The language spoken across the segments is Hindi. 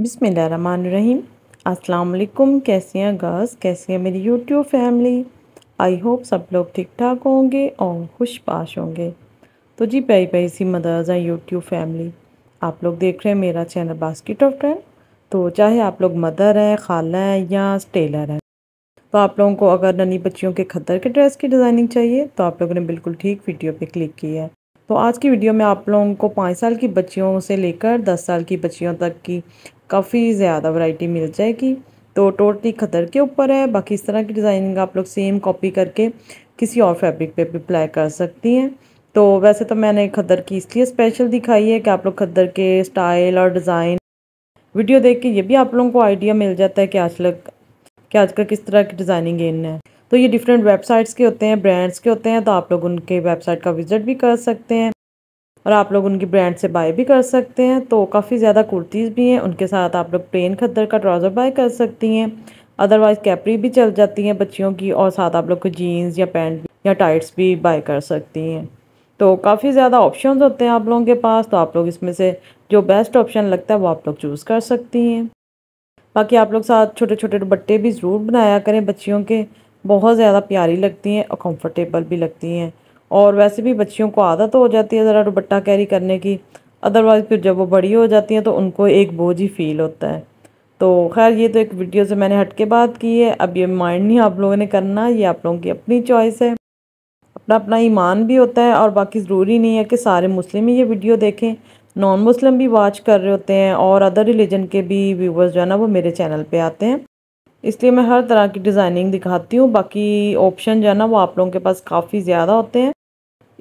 बिस्मिल्लाहिर्रहमानिर्रहीम। अस्सलाम वालेकुम। कैसी हैं गर्ल्स, कैसी है मेरी यूट्यूब फैमिली। आई होप सब लोग ठीक ठाक होंगे और खुशपाश होंगे। तो जी प्यारी प्यारी सी मदर्स हैं यूट्यूब फैमिली, आप लोग देख रहे हैं मेरा चैनल बास्केट ऑफ ट्रेंड। तो चाहे आप लोग मदर हैं, खाला हैं या टेलर हैं, तो आप लोगों को अगर नन्ही बच्चियों के खदर के ड्रेस की डिज़ाइनिंग चाहिए तो आप लोगों ने बिल्कुल ठीक वीडियो पे क्लिक किया है। तो आज की वीडियो में आप लोगों को 5 साल की बच्चियों से लेकर 10 साल की बच्चियों तक की काफ़ी ज़्यादा वैरायटी मिल जाएगी। तो टोटली खदर के ऊपर है, बाकी इस तरह की डिज़ाइनिंग आप लोग सेम कॉपी करके किसी और फैब्रिक पे भी अप्लाई कर सकती हैं। तो वैसे तो मैंने खदर की इसलिए स्पेशल दिखाई है कि आप लोग खदर के स्टाइल और डिज़ाइन वीडियो देख के ये भी आप लोगों को आइडिया मिल जाता है कि आजकल किस तरह की डिज़ाइनिंग इन है। तो ये डिफरेंट वेबसाइट्स के होते हैं, ब्रांड्स के होते हैं, तो आप लोग उनके वेबसाइट का विजिट भी कर सकते हैं और आप लोग उनकी ब्रांड से बाय भी कर सकते हैं। तो काफ़ी ज़्यादा कुर्तीज़ भी हैं, उनके साथ आप लोग प्लेन खद्दर का ट्राउज़र बाय कर सकती हैं। अदरवाइज़ कैपरी भी चल जाती हैं बच्चियों की, और साथ आप लोग को जीन्स या पैंट या टाइट्स भी बाय कर सकती हैं। तो काफ़ी ज़्यादा ऑप्शंस होते हैं आप लोगों के पास, तो आप लोग इसमें से जो बेस्ट ऑप्शन लगता है वो आप लोग चूज़ कर सकती हैं। बाकी आप लोग साथ छोटे छोटे दुपट्टे भी ज़रूर बनाया करें, बच्चियों के बहुत ज़्यादा प्यारी लगती हैं और कंफर्टेबल भी लगती हैं। और वैसे भी बच्चियों को आदत हो जाती है ज़रा दुपट्टा कैरी करने की, अदरवाइज़ फिर जब वो बड़ी हो जाती हैं तो उनको एक बोझ ही फील होता है। तो खैर ये तो एक वीडियो से मैंने हट के बात की है, अब ये माइंड नहीं आप लोगों ने करना, ये आप लोगों की अपनी चॉइस है, अपना अपना ईमान भी होता है। और बाकी ज़रूरी नहीं है कि सारे मुस्लिम ही ये वीडियो देखें, नॉन मुस्लिम भी वॉच कर रहे होते हैं और अदर रिलीजन के भी व्यूवर्स जो है ना वो मेरे चैनल पे आते हैं, इसलिए मैं हर तरह की डिज़ाइनिंग दिखाती हूँ। बाकी ऑप्शन जो है ना वो आप लोगों के पास काफ़ी ज़्यादा होते हैं,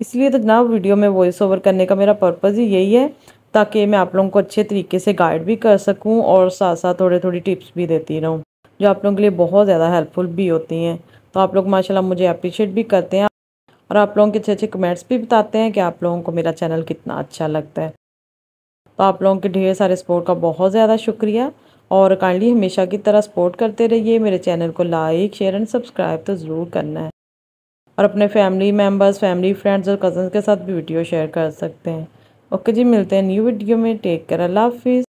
इसलिए तो जनाब वीडियो में वॉइस ओवर करने का मेरा पर्पज़ ही यही है ताकि मैं आप लोगों को अच्छे तरीके से गाइड भी कर सकूँ और साथ साथ थोड़ी टिप्स भी देती रहूँ जो आप लोगों के लिए बहुत ज़्यादा हेल्पफुल भी होती हैं। तो आप लोग माशाल्लाह मुझे अप्रिशिएट भी करते हैं और आप लोगों के अच्छे अच्छे कमेंट्स भी बताते हैं कि आप लोगों को मेरा चैनल कितना अच्छा लगता है। तो आप लोगों के ढेर सारे सपोर्ट का बहुत ज़्यादा शुक्रिया और काइंडली हमेशा की तरह सपोर्ट करते रहिए। मेरे चैनल को लाइक, शेयर एंड सब्सक्राइब तो ज़रूर करना है और अपने फैमिली मेम्बर्स, फैमिली फ्रेंड्स और कज़न्स के साथ भी वीडियो शेयर कर सकते हैं। ओके जी, मिलते हैं न्यू वीडियो में। टेक केयर, अल्लाह हाफिज़।